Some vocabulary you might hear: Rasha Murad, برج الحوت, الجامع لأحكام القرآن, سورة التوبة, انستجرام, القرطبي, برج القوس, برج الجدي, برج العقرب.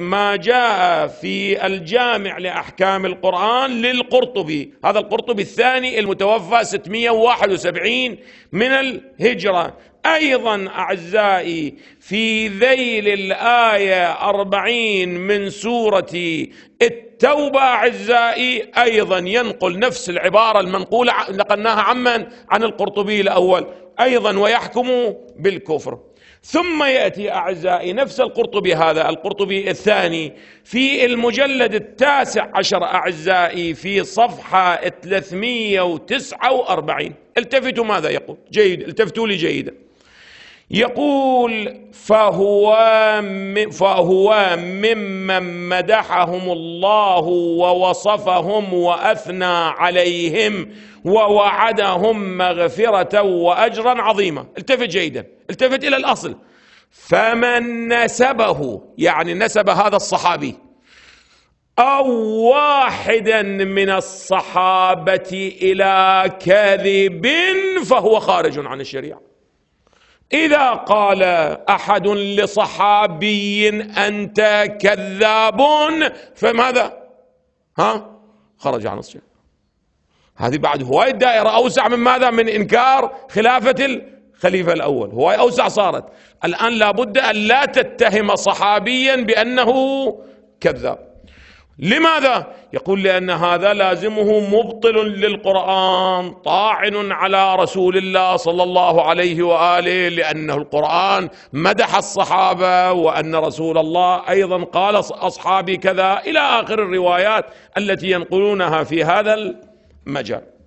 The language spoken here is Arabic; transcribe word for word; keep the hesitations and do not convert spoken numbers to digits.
ما جاء في الجامع لأحكام القرآن للقرطبي، هذا القرطبي الثاني المتوفى ستمئة وواحد وسبعين من الهجرة. أيضا أعزائي في ذيل الآية أربعين من سورة التوبة أعزائي أيضا ينقل نفس العبارة المنقولة نقلناها عمن عن القرطبي الأول، أيضا ويحكم بالكفر. ثم يأتي أعزائي نفس القرطبي هذا القرطبي الثاني في المجلد التاسع عشر أعزائي في صفحة ثلاثمئة وتسعة وأربعين، التفتوا ماذا يقول، جيد التفتوا لي جيدا، يقول فهو فهو ممن مدحهم الله ووصفهم وأثنى عليهم ووعدهم مغفرة وأجرا عظيما. التفت جيدا، التفت إلى الأصل، فمن نسبه يعني نسب هذا الصحابي أو واحدا من الصحابة إلى كذب فهو خارج عن الشريعة. إذا قال أحد لصحابي أنت كذاب فماذا؟ ها؟ خرج عن الشريعة. هذه بعد هواي الدائرة أوسع من ماذا؟ من إنكار خلافة الخليفة الأول، هواي أوسع صارت الآن. لابد أن لا تتهم صحابيا بأنه كذاب. لماذا؟ يقول لأن هذا لازمه مبطل للقرآن طاعن على رسول الله صلى الله عليه وآله، لأنه القرآن مدح الصحابة وأن رسول الله أيضا قال أصحابي كذا إلى آخر الروايات التي ينقلونها في هذا المجال.